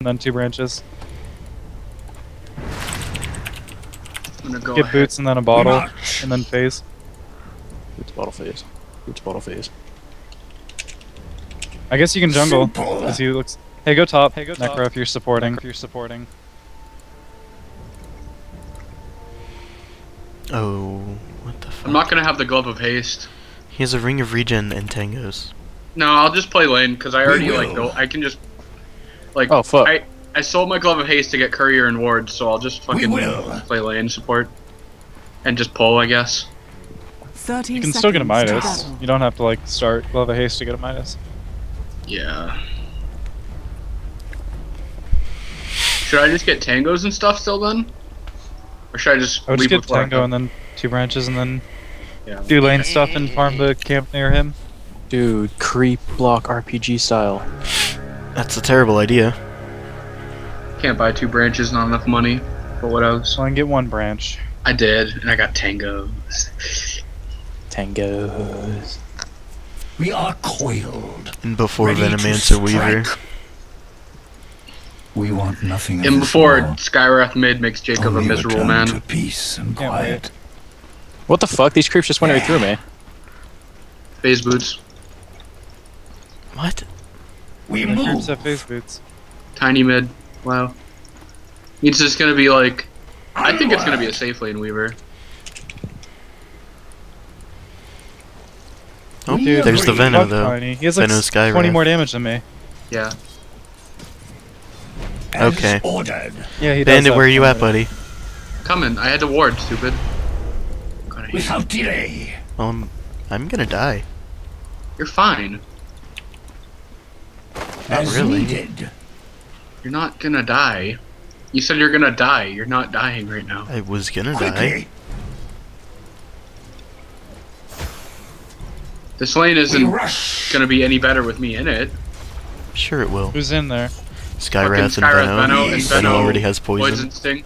and then 2 branches. I'm gonna go get ahead. Boots and then a bottle, and then phase. Boots, bottle, phase. Boots, bottle, phase. I guess you can jungle, because he looks... Hey, go top, Necro, if you're supporting. Oh, what the fuck? I'm not gonna have the Glove of Haste. He has a Ring of Regen and Tangos. No, I'll just play lane, because I already, like, go, I can just... Like, oh, fuck. I sold my Glove of Haste to get Courier and Ward, so I'll just fucking play lane support. And just pull, I guess. You can still get a Midas. You don't have to, like, start Glove of Haste to get a Midas. Yeah. Should I just get Tangos and stuff still then? Or should I just leave just get Tango and then 2 branches and then do lane stuff and farm the camp near him? Dude, creep block RPG style. That's a terrible idea. Can't buy 2 branches, not enough money. But what else? Well, I can get 1 branch. I did, and I got Tangos. Tangos. We are coiled. And before Venomancer Weaver. We want nothing. And before Skywrath Mid makes Jacob a miserable man. To peace and quiet. What the fuck? These creeps just went right through me. Phase boots. What? We move. Creeps have phase boots. Tiny mid. Wow. It's just gonna be like. I think it's gonna be a safe lane Weaver. Oh, dude, there's the Veno though. He has like 20 more damage than me. Yeah. Okay. Yeah, he Bandit, where are you at, buddy? Coming. I had to ward, stupid. Without delay. I'm gonna die. You're fine. Not really. Needed. You're not gonna die. You said you're gonna die. You're not dying right now. I was gonna die. This lane isn't gonna be any better with me in it. Sure it will. Who's in there? Skywrath and Veno. And Veno already has poison. Sting.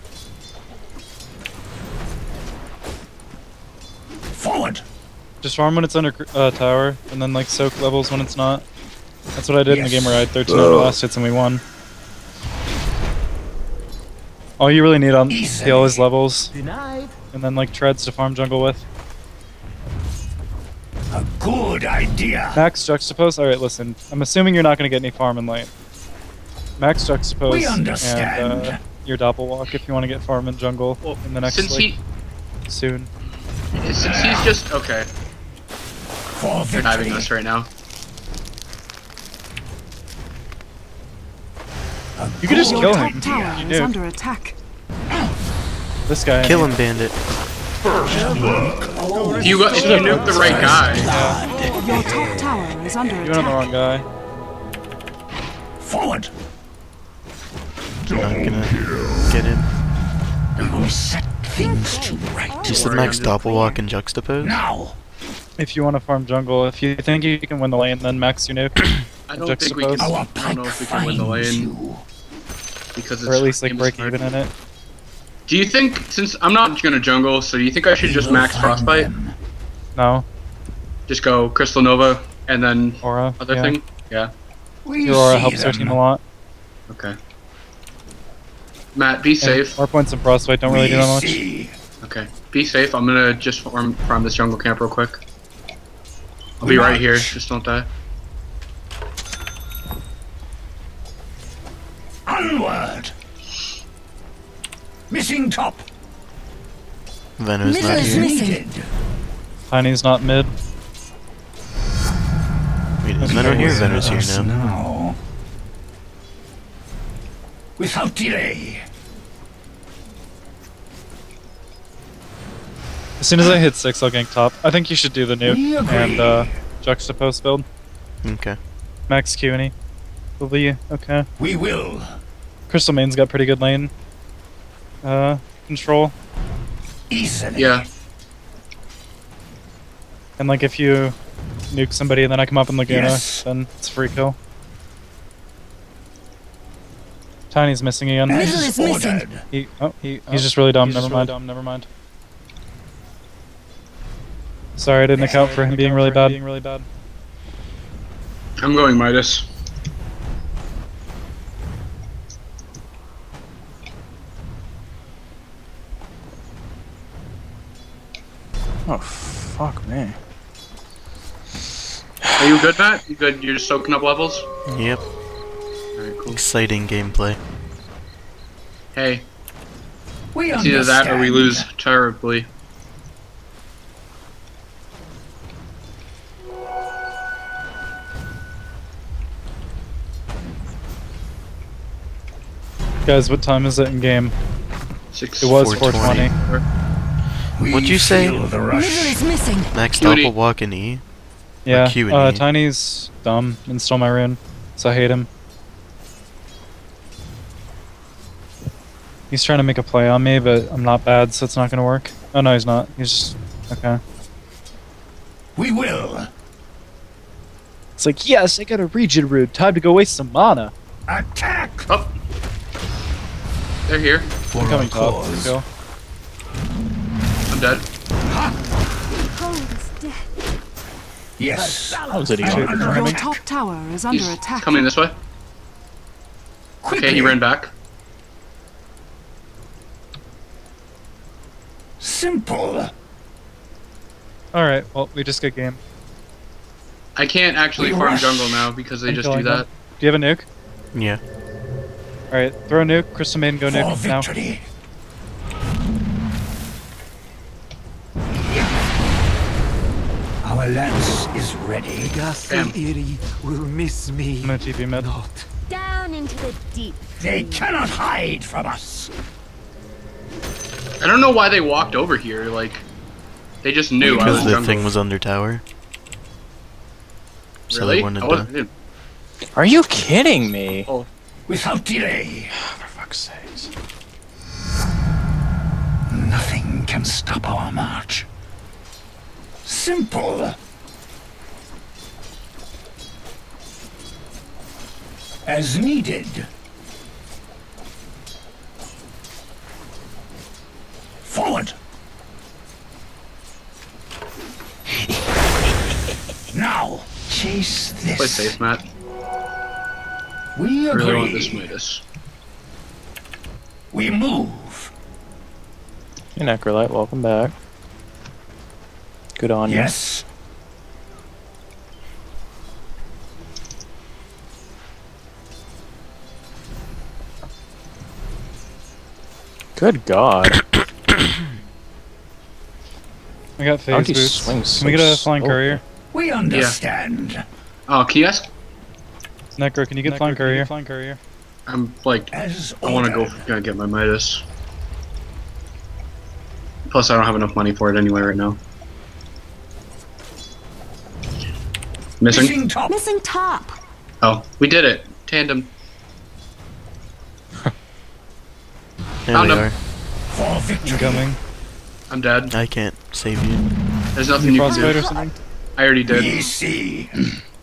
Forward! Just farm when it's under tower, and then like soak levels when it's not. That's what I did in the game where I had 13 last hits and we won. All you really need on heal is levels. Denied. And then like treads to farm jungle with. A good idea. Max juxtapose? Alright, listen. I'm assuming you're not going to get any farm in lane. Max juxtapose and your doppelwalk if you want to get farm in jungle in the next soon. Since he's just They're diving us right now. You can just kill him. Is under attack. This guy. Kill him, Bandit. You nuked the right guy. Your top tower is under attack. You're on the wrong guy. Forward. You're not gonna get him. I will set things to right. Just the max doppelwalk and juxtapose. Now, if you want to farm jungle, if you think you can win the lane, then max your nuke. I don't think we can. I don't know if we can win the lane because it's or at least like break even in it. Do you think, since I'm not gonna jungle, so do you think I should just max Frostbite? No. Just go Crystal Nova and then Aura, thing? Yeah. Your Aura helps our team a lot. Okay. Matt, be safe. Our points in Frostbite don't really do that much. Okay. Be safe. I'm gonna just farm this jungle camp real quick. I'll be right here, just don't die. Onward! Missing top. Veno's not here. Tiny's not mid. Wait, is Veno here? Veno's here now. Without delay. As soon as I hit 6, I'll gank top. I think you should do the nuke and juxtapose build. Okay. Max Q and E. Will be okay. We will. Crystal Main's got pretty good lane. Control. Easily. Yeah. And like if you nuke somebody and then I come up in Laguna, then it's a free kill. Tiny's missing again. Is missing. He's just really dumb, never mind. Sorry I didn't account for him being really bad. I'm going Midas. Oh, fuck me. Are you good, Matt? You good? You're just soaking up levels? Yep. Alright, cool. Exciting gameplay. Hey. We it's either that or we lose terribly. Guys, what time is it in game? 6. It was 4:20. What'd you say? Next up we'll walk in E. Yeah, Q and E. Tiny's dumb and stole my rune, so I hate him. He's trying to make a play on me, but I'm not bad, so it's not gonna work. Oh no, he's not. He's just... okay. We will. It's like, yes, I got a regen root. Time to go waste some mana. Attack! Oh. They're here. I'm coming top. Let's go. I'm dead. Yes. That was idiot. Your top tower is under attack. Coming this way. Quickly. Okay, he ran back. Simple. All right. Well, we just got game. I can't actually farm jungle now because they just do that. Do you have a nuke? Yeah. Alright, throw a nuke, Crystal Maiden, go nuke now. Our lance is ready. Iri will miss me. I'm gonna TP mid. Down into the deep. They cannot hide from us. I don't know why they walked over here. Like, they just knew I was jungle. The thing was under tower. So really? They wanted to. Are you kidding me? Oh. Without delay. For fuck's sake. Nothing can stop our march. Simple. As needed. Forward. Now, chase this. Play safe, Matt. We agree. Really want this Midas. We move. Hey, Necrolite, welcome back. Good on you. Yes. Good God. I got phase boots. Can we get a flying courier? We understand. Yeah. Oh, can you ask? Necro, can you get flying courier? I'm like, I want to go get my Midas. Plus, I don't have enough money for it anyway right now. Missing top. Missing top. Oh, we did it. Tandem. Found him. Incoming. I'm dead. I can't save you. There's nothing you can do. I already did.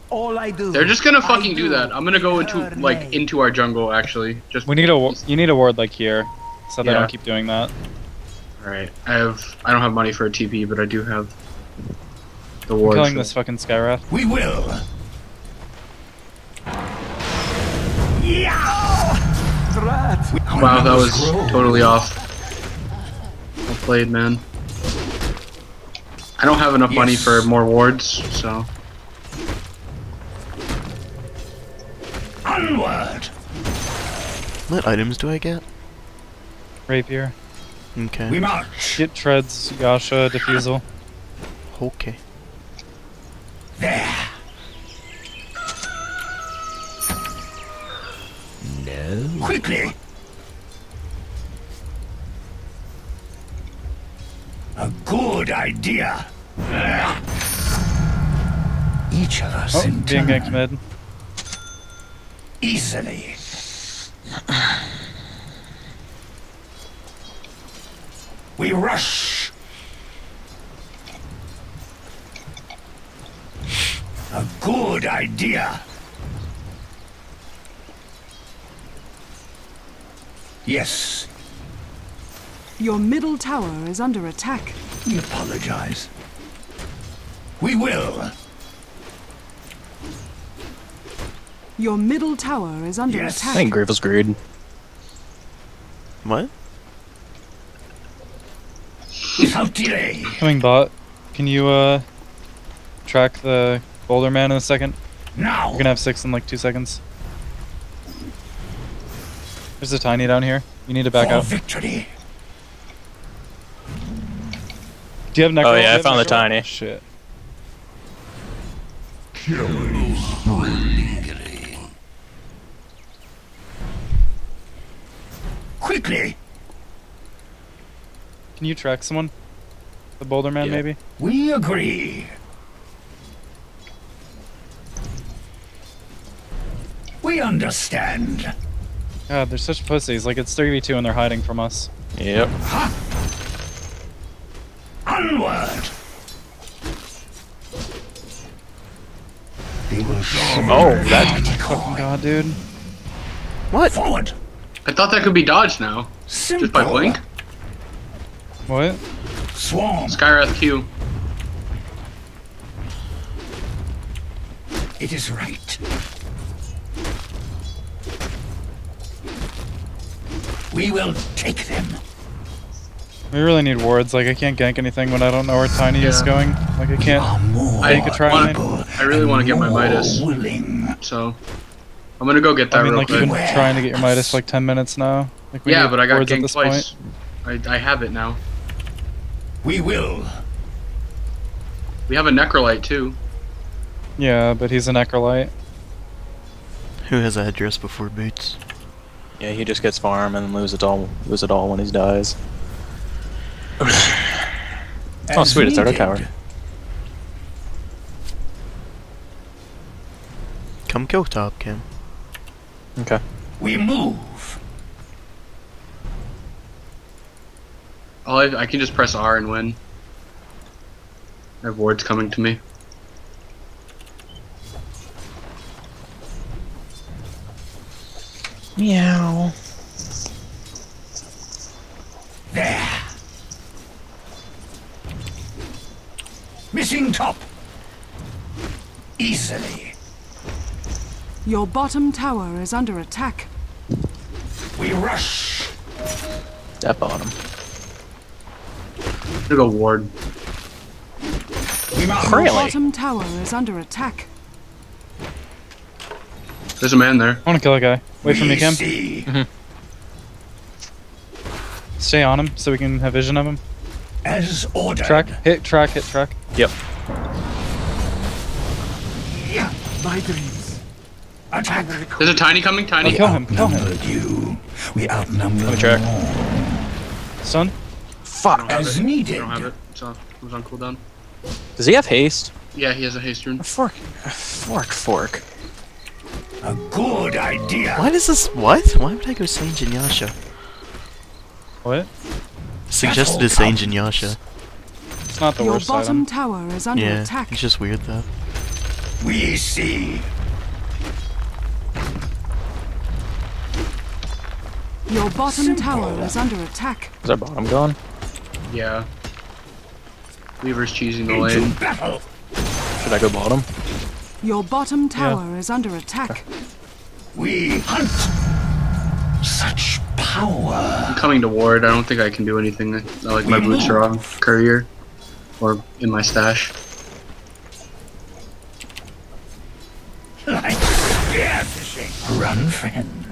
All I do. They're just gonna fucking do that. I'm gonna go into like into our jungle actually. Just you need a ward like here, so they don't keep doing that. All right, I don't have money for a TP, but I do have the ward. I'm killing this fucking Skywrath. We will. Wow, that was totally off. Well played, man. I don't have enough money for more wards, so. Onward. What items do I get? Rapier. Okay. We march. Get treads, Yasha, defusal. Okay. There. No. Quickly. A good idea. Each of us in turn. Easily. We rush. A good idea. Yes. Your middle tower is under attack. We apologize. We will. Your middle tower is under attack. I think Griffith's greed. What? Coming bot. Can you track the boulder man in a second? No. We're gonna have 6 in like 2 seconds. There's a tiny down here. You need to back out. Victory. Do you have necro? Oh yeah, I found the tiny. Shit. Killing spree. Quickly. Can you track someone? The boulder man, yeah. Maybe? We agree. We understand. God, they're such pussies. Like, it's 3v2 and they're hiding from us. Yep. Ha! Onward! They will that's... Oh, God, dude. What? Forward! I thought that could be dodged now. Simple. Just by blink. What? Swarm. Skywrath Q. It is right. We will take them. We really need wards. Like, I can't gank anything when I don't know where Tiny is going. Like, I can't gank a try. I really want to get my Midas. So, I'm gonna go get that real quick. You've been trying to get your Midas for like 10 minutes now. Like, we but I got ganked twice. I have it now. We will. We have a Necrolite, too. Yeah, but he's a Necrolite. Who has a headdress before boots? Yeah, he just gets farm and lose it all when he dies. Oh sweet, it's our tower. Come kill top, Kim. Okay. We move. Oh, I can just press R and win. I have wards coming to me. Meow. There. Missing top. Easily. Your bottom tower is under attack. We rush. That bottom. To the ward. Your bottom tower is under attack. There's a man there. I want to kill that guy. Wait for me, Kim. Mm-hmm. Stay on him so we can have vision of him. As ordered. Track, hit, track, hit, track. Yep. Yeah, my dreams. Attack. There's a tiny coming. Tiny. Kill him. Kill him. You. We outnumber. Let me track. Son. Fuck. As needed. I don't have it. It's on. It was on cooldown. Does he have haste? Yeah, he has a haste rune. Fork. A good idea. Why does this? What? Why would I go Sage and Yasha? What? Suggested a Sage and Yasha. It's not the worst item. Your bottom tower is under attack. It's just weird though. We see. Your bottom tower is under attack. Is our bottom gone? Yeah. Weaver's choosing the lane. Should I go bottom? Your bottom tower is under attack. We hunt such power. I'm coming to ward. I don't think I can do anything. Like my boots are on courier or in my stash. Like fishing. Run, friend.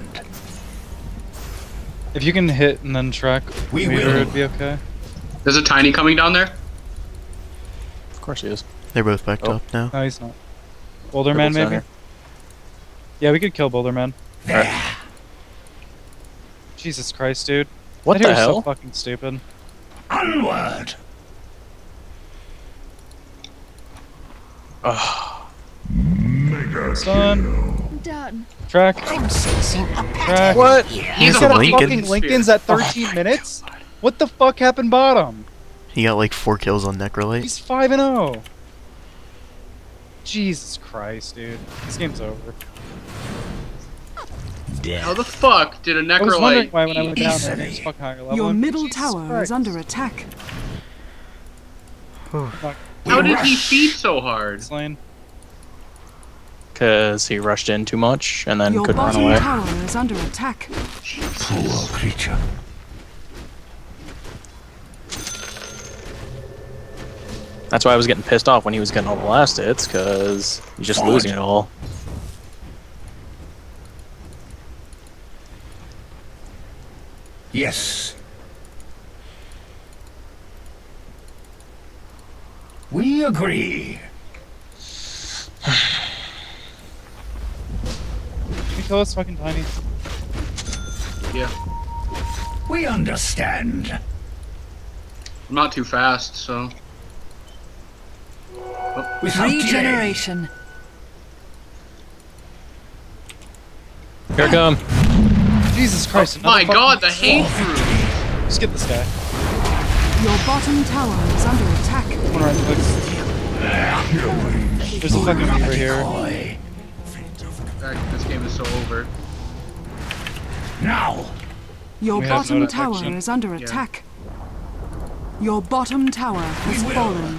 If you can hit and then track, Weaver would be okay. There's a tiny coming down there. Of course he is. They're both backed up now. No, he's not. Boulder Man, maybe? Yeah, we could kill Boulder Man. Right. Jesus Christ, dude. What the hell? So fucking stupid. Onward! Ugh. Son. Done. Track. Track. What? He's got a fucking Lincoln's at 13 minutes? God. What the fuck happened bottom? He got like 4 kills on Necrolite. He's 5-0. Jesus Christ, dude. This game's over. Death. How the fuck did a Necrolite... I was wondering why when I went down there, it was fucking higher level. Your middle tower is under attack. How did he feed so hard? Slain. Because he rushed in too much and then couldn't run away. Your bottom tower is under attack. Poor creature. That's why I was getting pissed off when he was getting all the last hits, because he's just losing it all. Yes. We agree. Can you kill us fucking tiny? Yeah. We understand. I'm not too fast, so. Oh. Regeneration. Here I come. Jesus Christ! Oh, my God, the hate through. Let's get this guy. Your bottom tower is under attack. One right click. There's a fucking over here. This game is so over. Now. Your bottom tower is under attack. Your bottom tower has fallen.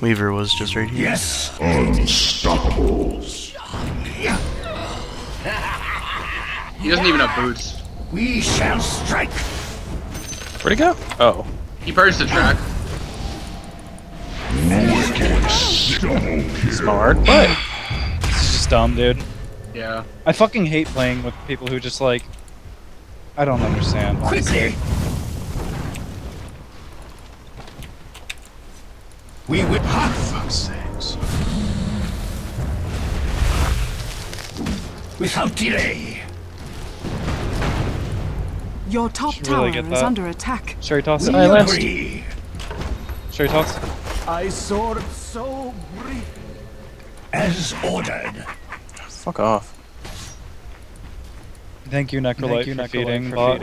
Weaver was just right here. Yes. Unstoppable. He doesn't even have boots. We shall strike. Where'd he go? Oh. He burns the track. Smart, but it's just dumb, dude. Yeah. I fucking hate playing with people who just like. I don't understand. Quickly. We would have fuck's sakes. Without delay. Your top tower is under attack. Sherry toss. I left. Sherry toss. I soar so briefly. As ordered. Fuck off. Thank you, Necrolite, for feeding bot.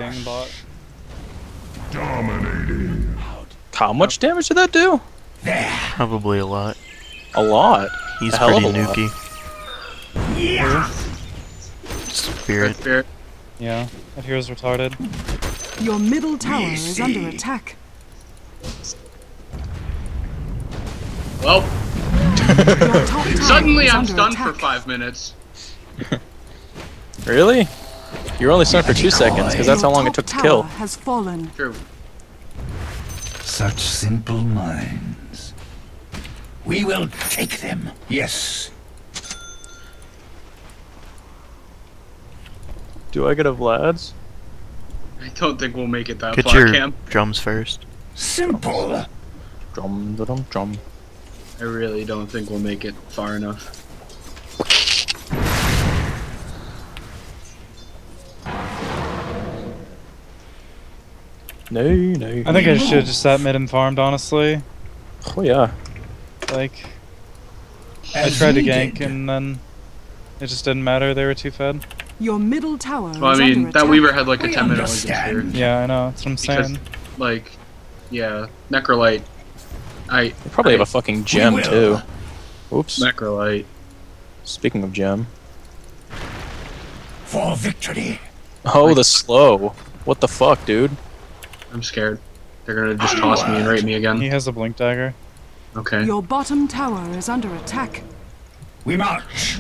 Dominating. How much damage did that do? Probably a lot. A lot? He's a pretty nukey. Yeah. Spirit. Yeah, that hero's retarded. Your middle tower is under attack. Well. Suddenly I'm stunned for 5 minutes. Really? You were only stunned for 2 seconds, because that's how long it took to kill. Has fallen. True. Such simple minds. We will take them. Yes. Do I get a Vlad's? I don't think we'll make it that far, Cam. Drums first. Simple. Drum, drum, drum. I really don't think we'll make it far enough. No. I think I should have just sat mid and farmed, honestly. Oh yeah. Like, I tried to gank and then it just didn't matter. They were too fed. Your middle tower. Well, I mean, that Weaver had like a 10-minute here. Yeah, I know. That's what I'm saying. Because, like, yeah, Necrolite. They probably have a fucking gem too. Oops. Necrolite. Speaking of gem. For victory. Oh, the slow. What the fuck, dude? I'm scared. They're gonna just toss me and rape me again. He has a blink dagger. Okay. Your bottom tower is under attack. We march.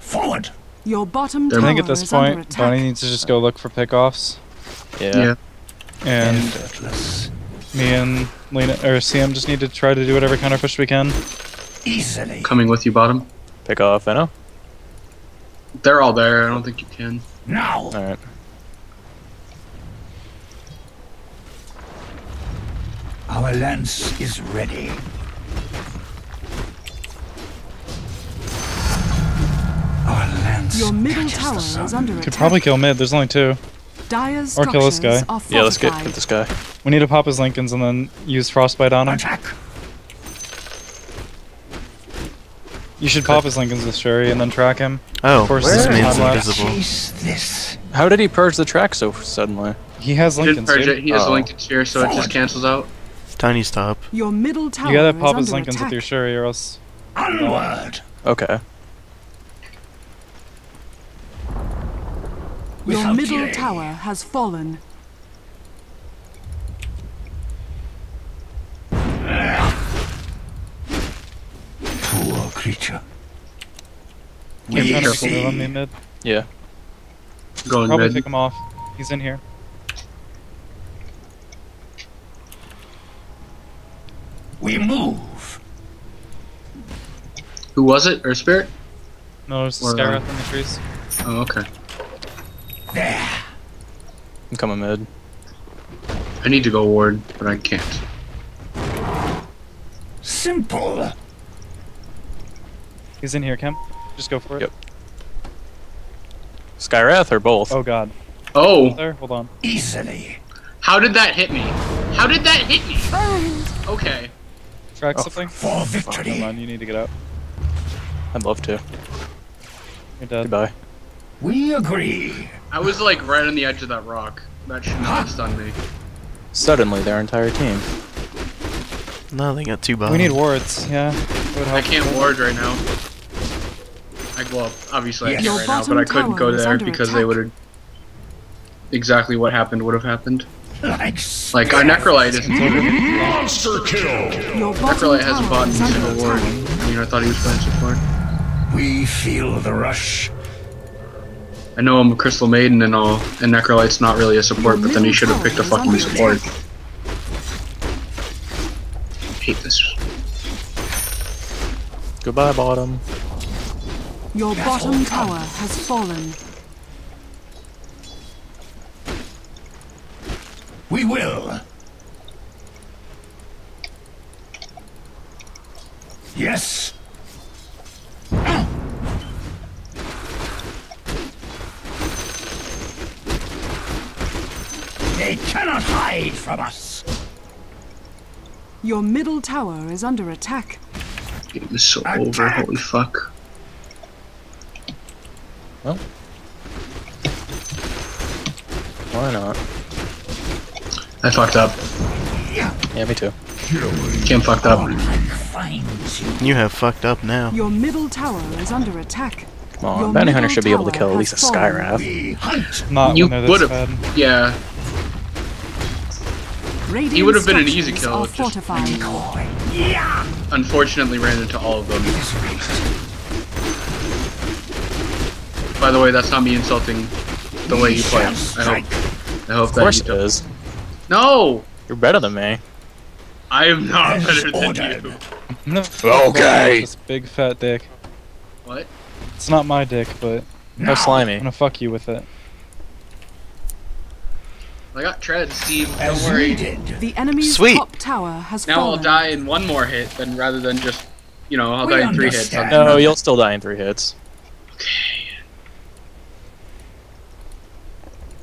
Forward. Your bottom tower is under attack. I think at this point, Bonnie needs to just go look for pickoffs. Yeah. And me and Lina or CM just need to try to do whatever counter push we can. Easily. Coming with you, bottom. Pick off, I know. They're all there. I don't think you can. No. All right. Our lance is ready. Our lance. Your middle tower is under attack. Could probably kill mid. There's only two. Dyer's or kill this guy. Yeah, let's get this guy. We need to pop his Lincolns and then use frostbite on him. Attack. You should pop his Lincolns with Sherry and then track him. Oh, of course this man's invisible. How did he purge the track so suddenly? He has Lincolns. He has Lincolns here, so it just cancels out. Tiny stop. Your middle tower. You gotta pop his Lincolns with your Sherry, or else. Onward. Okay. Your middle tower has fallen. Poor creature. Yeah. Going probably med. Pick him off. He's in here. We move. Who was it? Earth Spirit? No, it was the Skyrath in the trees. Oh, okay. There. I'm coming mid. I need to go ward, but I can't. Simple. He's in here, Kemp. Just go for it. Yep. Skyrath or both? Oh god. Oh. There? Hold on. Easily. How did that hit me? How did that hit me? Okay. Track something? For victory. Come on, you need to get out. I'd love to. You're dead. Goodbye. We agree. I was like right on the edge of that rock. That should not have stunned me. Suddenly, their entire team. No, they got two bombs. We need wards, yeah. I can't ward right now. Well, obviously I can't right now, but I couldn't go there because they would have... Exactly what happened would have happened. Like, our Necrolite isn't over. Monster kill! Necrolite hasn't bought into the ward. I mean, I thought he was playing support. We feel the rush. I know I'm a Crystal Maiden and all, and Necrolite's not really a support, but then he should have picked a fucking support. I hate this. Goodbye, bottom. Your bottom tower has fallen. We will. Yes. They cannot hide from us. Your middle tower is under attack. Game is so over, holy fuck. Well, why not? I fucked up. Yeah, me too. Kim fucked up. You have fucked up now. Your middle tower is under attack. Come on, bounty hunter should be able to kill at least a Skyrath. Not you would have. Yeah. He would have been an easy kill. Unfortunately, ran into all of them. By the way, that's not me insulting the way you play. I hope that you don't. Of course it is. No! You're better than me. I am not better than you. No. Okay. This big fat dick. What? It's not my dick, but how slimy. I'm gonna fuck you with it. I got treads, Steve. Don't worry. The enemy's top tower has now fallen. I'll die in one more hit, then rather than just, you know, I'll die in three hits. No, you'll still die in three hits. Okay.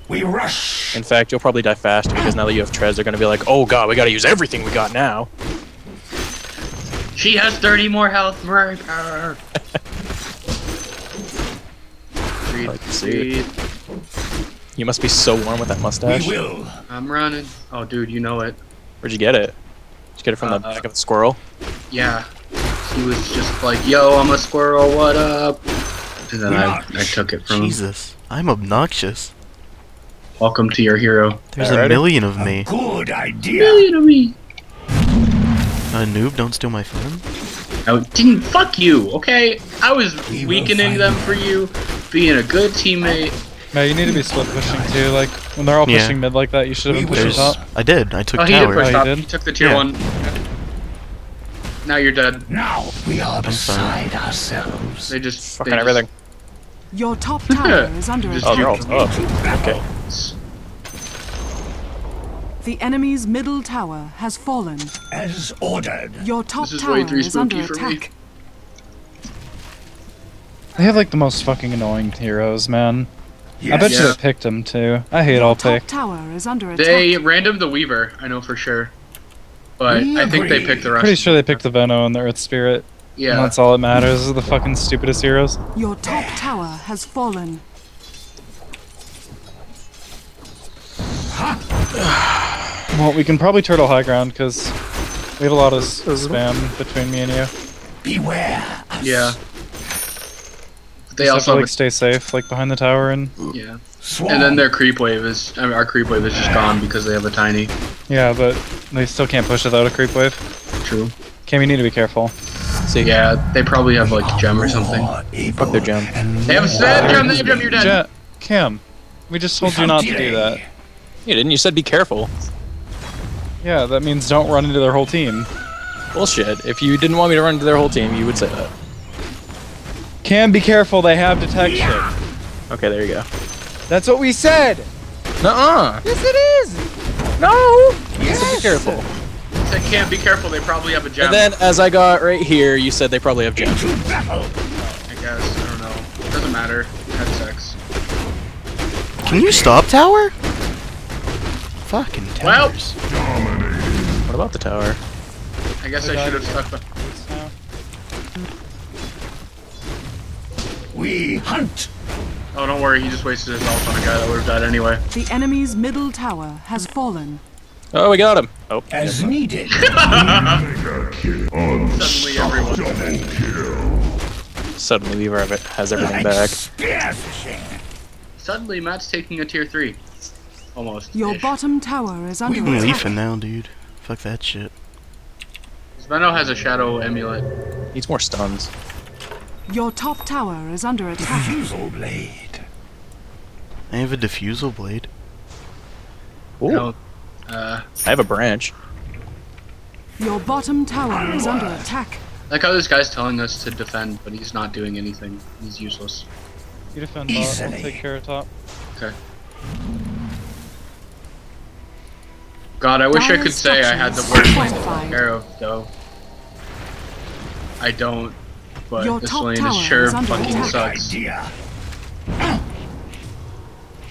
We rush. In fact, you'll probably die faster because now that you have treads, they're gonna be like, oh god, we gotta use everything we got now. She has 30 more health. You must be so warm with that mustache. We will. I'm running. Oh, dude, you know it. Where'd you get it? Did you get it from the back of a squirrel? Yeah. He was just like, yo, I'm a squirrel, what up? And then I took it from him. Jesus, I'm obnoxious. Welcome to your hero. There's a million of me. Good idea. A million of me. A noob, don't steal my phone. I didn't fuck you, okay? I was weakening them for you, being a good teammate. Man, you need to be split pushing too. Like when they're all pushing mid like that, you should have been pushing top. I did. I took tower. He did push top. He took the tier one. Okay. Now you're dead. Now we are beside ourselves. They just fucking everything. Your top tower is under attack. The enemy's middle tower has fallen. As ordered. Your top tower is under attack. They have like the most fucking annoying heroes, man. Yes. I bet you picked him too. I hate all pick. They randomed the Weaver, I know for sure. But I think they picked the rest. Pretty sure they picked the Venno and the Earth Spirit. Yeah. And that's all that matters, is the fucking stupidest heroes. Your top tower has fallen. Well, we can probably turtle high ground because we have a lot of spam between me and you. Beware! Yeah. They also have to, like, stay safe, like behind the tower and and then their creep wave is our creep wave is just gone because they have a tiny. Yeah, but they still can't push without a creep wave. True. Cam, you need to be careful. So yeah, they probably have like gem or something. Fuck their gem. They have a gem. You're dead. Cam, We just told you not to do that. You didn't. You said be careful. Yeah, that means don't run into their whole team. Bullshit. If you didn't want me to run into their whole team, you would say that. Cam, be careful. They have detection. Yeah. Okay, there you go. That's what we said. Nuh-uh. Yes, it is. No. Yes. You said be careful. You said, Cam, be careful. They probably have a gem. And then, as I got right here, you said they probably have gems. I guess. I don't know. It doesn't matter. Had sex. Can you stop, tower? Fucking towers. Well, what about the tower? I guess I should have stuck the... We hunt! Oh, don't worry, he just wasted his health on a guy that would have died anyway. The enemy's middle tower has fallen. Oh, we got him! Oh. As needed. Suddenly everyone... Suddenly we have it, has everything back. Suddenly Matt's taking a tier 3. Almost. Your bottom tower is under attack. We leafing now, dude. Fuck that shit. Sveno has a shadow amulet. Needs more stuns. Your top tower is under attack. Diffusal blade. I have a diffusal blade. Ooh. No, I have a branch. Your bottom tower is under attack. Like how this guy's telling us to defend, but he's not doing anything. He's useless. You defend bot, I'll take care of top. Okay. God, I wish I could say I had the word taken care of, though. I don't, but your this lane is sure fucking sucks.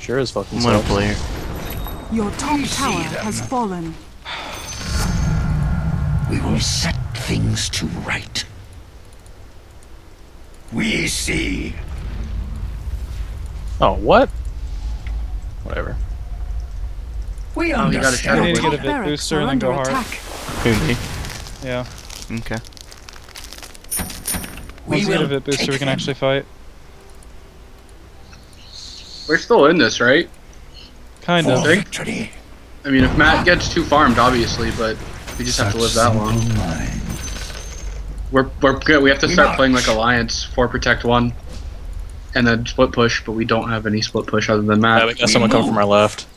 Sure is fucking sucks. What a player. Your top tower has fallen. We will set things to right. We see. Oh, what? Whatever. We only got a shadow. Need to get a bit booster and then go hard. Yeah. Okay. Once we get a bit booster, we can actually fight. We're still in this, right? Kind of. I mean, if Matt gets too farmed, obviously, but we just have to live that long. We're good. We have to start playing like Alliance, 4 protect 1, and then split push. But we don't have any split push other than Matt. Yeah, we got someone come from our left.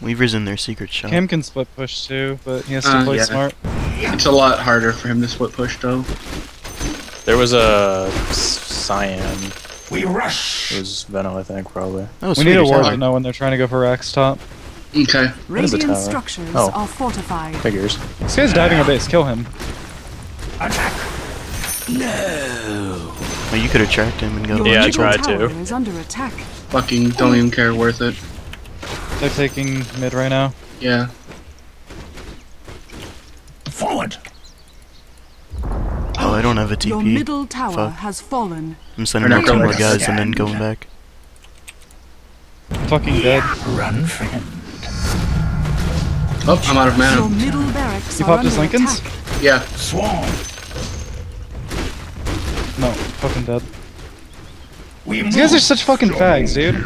Weaver's in their secret shop. Cam can split push too, but he has to play smart. It's a lot harder for him to split push though. There was a Cyan. We rush. It was Venom, I think, probably. Oh, we need a ward to know when they're trying to go for Rax top. Okay. Radiant structures are fortified. Figures. This guy's diving our base. Kill him. Attack. No. Well, you could have tracked him and go. Yeah, I tried to. Is under attack. Fucking don't even care. Worth it. They're taking mid right now. Yeah. Forward. Oh, I don't have a TP. Your middle tower has fallen. I'm sending out 2 more guys and then going back. Fucking dead. Run, friend. Oh, I'm out of mana. Your middle barracks. You popped his Lincolns? Yeah. Swarm. No, fucking dead. These guys are such fucking fags, dude.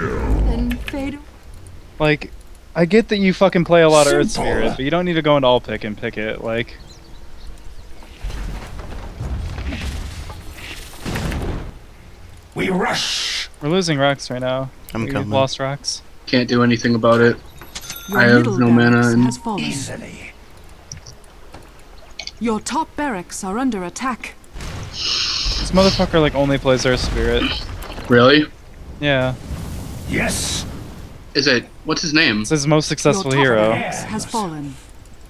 Like, I get that you fucking play a lot of Earth Spirit, but you don't need to go into all pick and pick it, like... We rush! We're losing Rax right now. I'm coming. We've lost Rax. Can't do anything about it. I have no mana and... Easily. Your top barracks are under attack. This motherfucker, like, only plays Earth Spirit. Really? Yeah. Yes! Is it? What's his name? It's his most successful hero. Has fallen.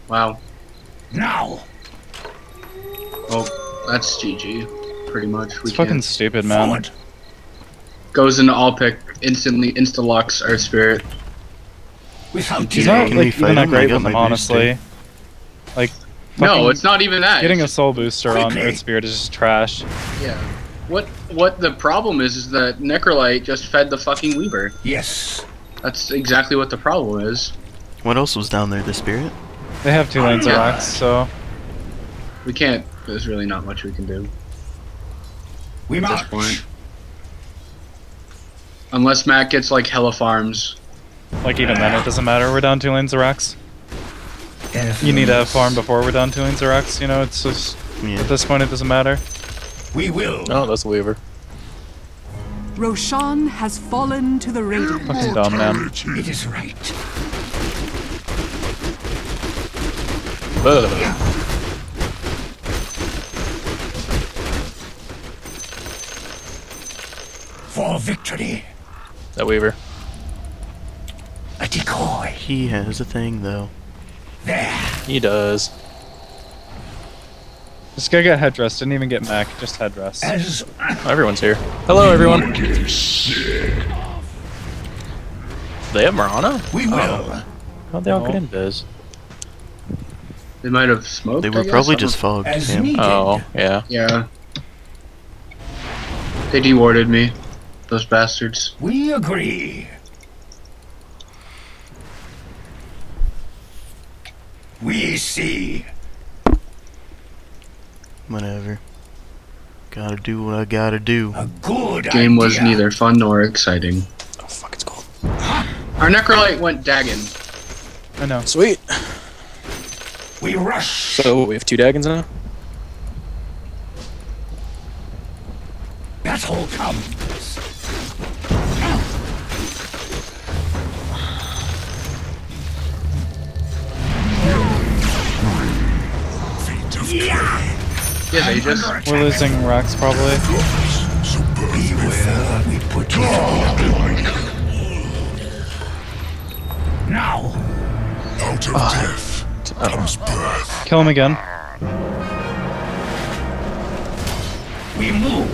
Wow. Now. Oh, that's GG. Pretty much. It's fucking stupid, man. Forward. Goes into all pick instantly. Insta locks our spirit. He's not like, even that great with him, honestly. Like. No, it's not even that. Getting a soul booster on Earth Spirit is just trash. Yeah. What the problem is that Necrolite just fed the fucking Weaver. Yes. That's exactly what the problem is. What else was down there, the spirit? They have 2 lanes of rocks, so... We can't... There's really not much we can do. We at this point. Unless Matt gets, like, hella farms. Like, even then, it doesn't matter. We're down 2 lanes of rocks. You need a farm before we're down 2 lanes of rocks, you know? It's just... Yeah. At this point, it doesn't matter. We will! Oh, that's a Weaver. Roshan has fallen to the raiders. Fucking dumb, man. It is right. For victory. That weaver. A decoy. He has a thing, though. There. He does. This guy got headdress. Didn't even get mech. Just headdress. Oh, everyone's here. Hello, everyone. They have Marana? We will. Oh. How'd they all get in, Biz? They might have smoked. They were probably just fogged. Oh, yeah. Yeah. They dewarded me. Those bastards. We agree. We see. Whatever. Gotta do what I gotta do. A good game idea. Was neither fun nor exciting. Oh fuck, it's cold. Our necrolite went dagging. I know. Sweet. We rush. So we have two daggons now. Battle comes. Yeah. Yeah, they just... We're losing Rex, probably. Beware, we put you now. Out of death comes birth. Kill him again. We move.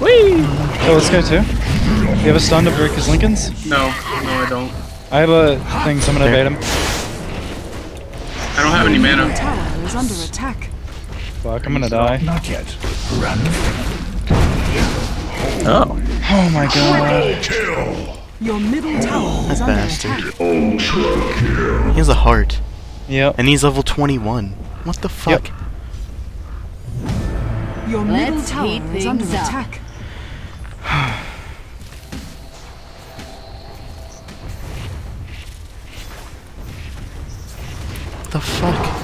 Whee! Kill this guy, too. You have a stun to break his Lincolns? No, I don't. I have a thing, so I'm gonna bait him. I don't have any mana. Under attack. Fuck, I'm gonna die. Not yet. Run. Oh. Oh my god. Kill. Your middle tower is under attack. He has a heart. Yep. And he's level 21. What the fuck? Yep. Your middle tower is under attack. What the fuck?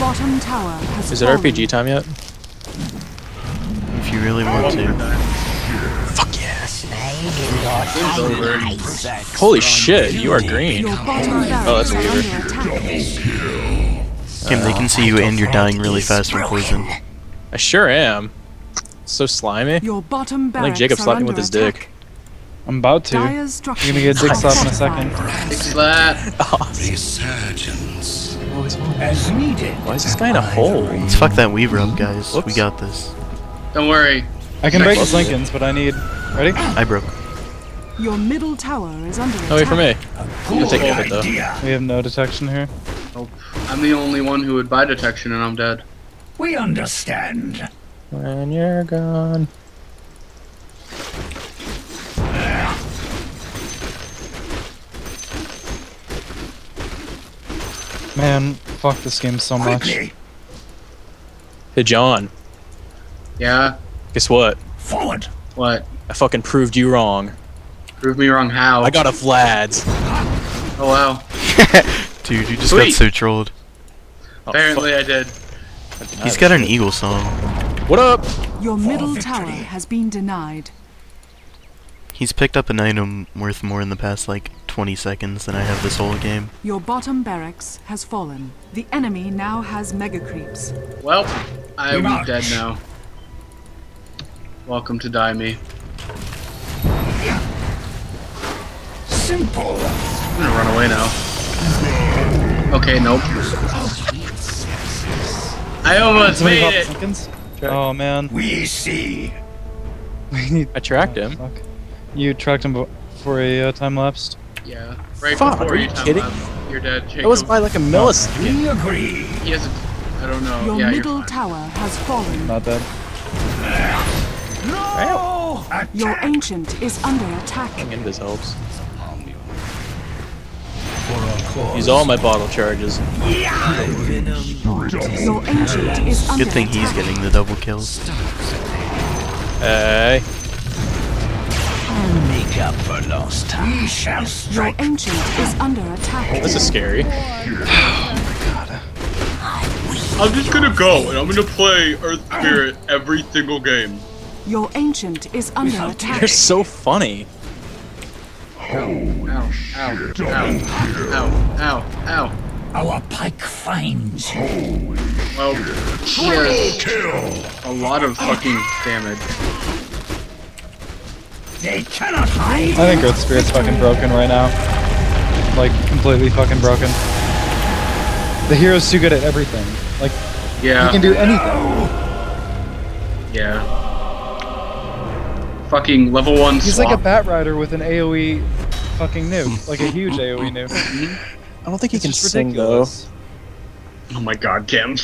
Bottom tower has is it fallen. RPG time yet? If you really want to. Fuck yes! Holy shit, you are green. Oh, that's weird. Kim, they can see you and you're dying really fast from poison. I sure am. It's so slimy. I think Jacob's slapping with his dick. I'm about to. You're gonna get dick slap in a second. Dick slap! Resurgence. As needed. Why is this guy in a hole? Let's fuck that weaver up, guys. Whoops. We got this. Don't worry. I can break the Lincolns, but I need... Ready? I broke. Your middle tower is under attack. No, wait for me. I'll take care of it, though. We have no detection here. Nope. I'm the only one who would buy detection, and I'm dead. We understand. When you're gone. Man, fuck this game so much. Quickly. Hey, John. Yeah? Guess what? Forward. What? I fucking proved you wrong. Proved me wrong how? I got a Vlad's. Oh, wow. Dude, you just got so trolled. Apparently I did. He's got an eagle song. What up? Your middle tower has been denied. He's picked up an item worth more in the past, like, 20 seconds than I have this whole game. Your bottom barracks has fallen. The enemy now has mega creeps. Well, I'm dead now. Welcome to die me. Simple. I'm gonna run away now. Okay, nope. I almost made it. Oh man. We see. I tracked him. Fuck. You tracked him for a time lapse. Yeah. Right fuck, before are you kidding? You're dead, Jacob. It was by like a millisecond. We agree. He has a, I don't know. Your middle tower has fallen. Not bad. No! Attack. Your ancient is under attack. I think this helps. Use all my bottle charges. Yeah. Your ancient is under attack. Good thing he's getting the double kills. Hey. make up for lost time. We shall strike. Your ancient is under attack. Oh, this is scary. Oh my god. I'm just gonna go and I'm gonna play Earth Spirit every single game. Your ancient is under attack. They're so funny. Ow, ow, ow, ow, ow, ow. Our pike finds. Holy shit. Kill. A lot of fucking damage. They cannot hide. I think Earth Spirit's fucking broken right now. Like, completely fucking broken. The hero's too good at everything. Like, he can do anything. Yeah. Fucking level 1 He's swap. Like a Bat Rider with an AoE fucking nuke. Like a huge AoE nuke. I don't think he can sing, though. Oh my god, Kim.